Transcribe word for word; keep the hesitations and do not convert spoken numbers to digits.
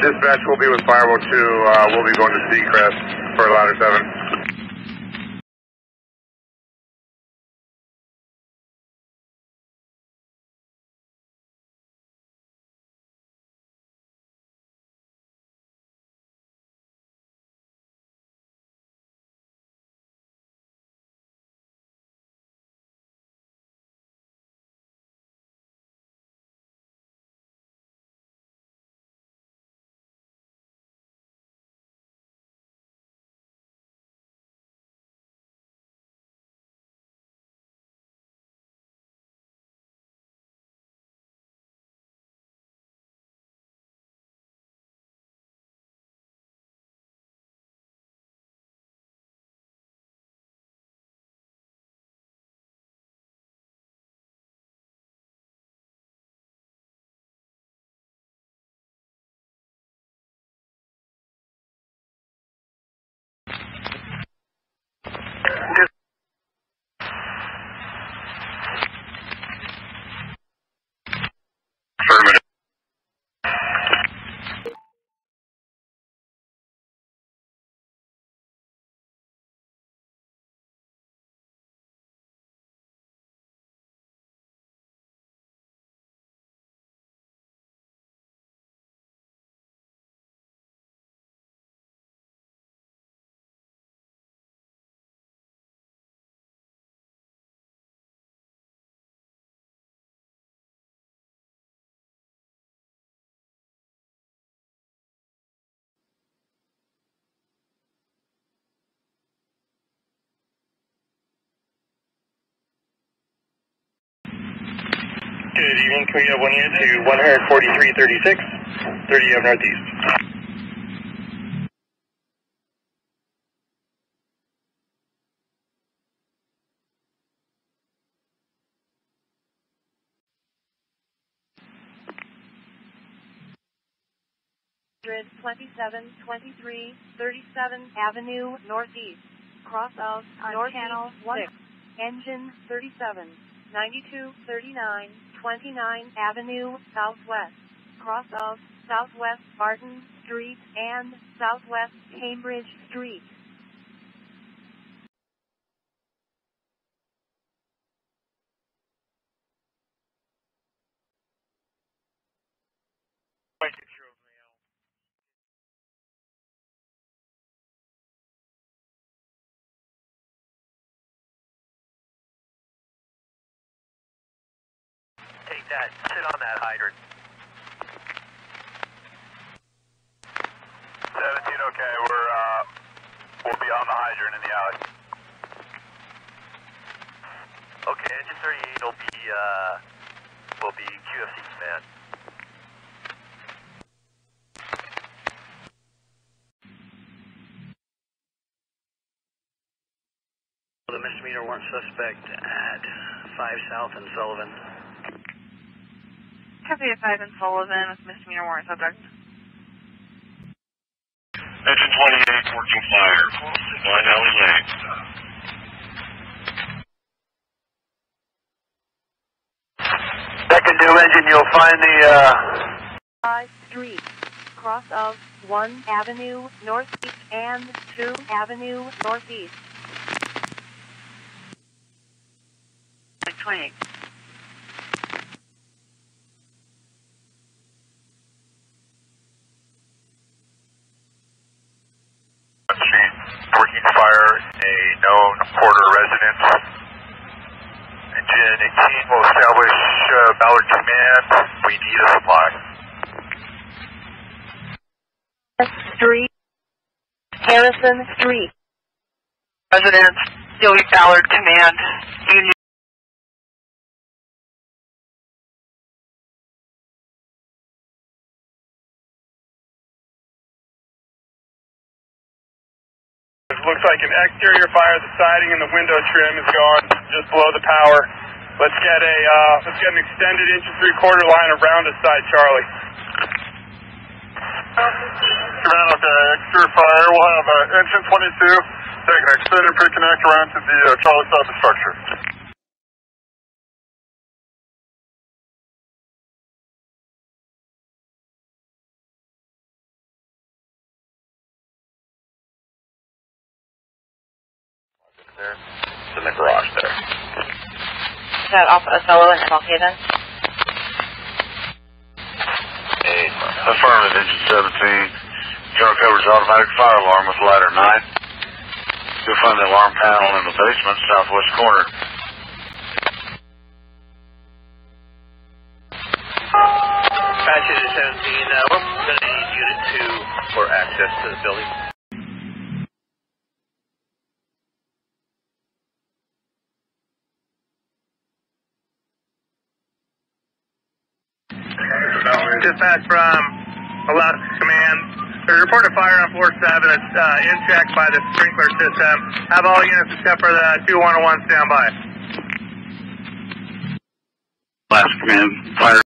Dispatch will be with Firewall two. Uh, we'll be going to Seacrest for Ladder seven. Good evening, can we have one unit to one forty-three thirty-six, thirty Avenue Northeast? twenty-seven twenty-three, thirty-seven Avenue Northeast, cross of North Channel one, engine thirty-seven, ninety-two thirty-nine, twenty-nine Avenue Southwest, cross of Southwest Barton Street and Southwest Cambridge Street. Take that. Sit on that hydrant. seventeen, okay. We're, uh, we'll be on the hydrant in the alley. Okay, engine thirty-eight will be, uh, will be Q F C command. The misdemeanor warrant suspect at five South and Sullivan. Copy at five and Sullivan with misdemeanor warrant subject. Engine twenty-eight, working fire, nine alley lane. Second new engine, you'll find the, uh... five Street, cross of one Avenue Northeast and two Avenue Northeast. twenty-eight. Fire a known Porter residence. Engine eighteen will establish uh, Ballard command. We need a supply. Street, Harrison Street. Residence, Billy Ballard command. Union. Looks like an exterior fire. The siding and the window trim is gone, just below the power. Let's get a uh, let's get an extended inch and three quarter line around us side, Charlie. Command, okay. Exterior fire. We'll have uh, engine twenty-two take an extended pre-connect around to the uh, Charlie side of the structure. there. It's in the garage there. Is that off Othello and M L K then? Hey, affirmative, engine seventeen. Jar covers automatic fire alarm with ladder nine. You'll find the alarm panel in the basement, southwest corner. seventeen, uh, we're going to need unit two for access to the building. Dispatch from Alaska Command. There's a report of fire on floor seven that's uh, in check by the sprinkler system. Have all units except for the two one oh one stand by. Alaska Command, fire.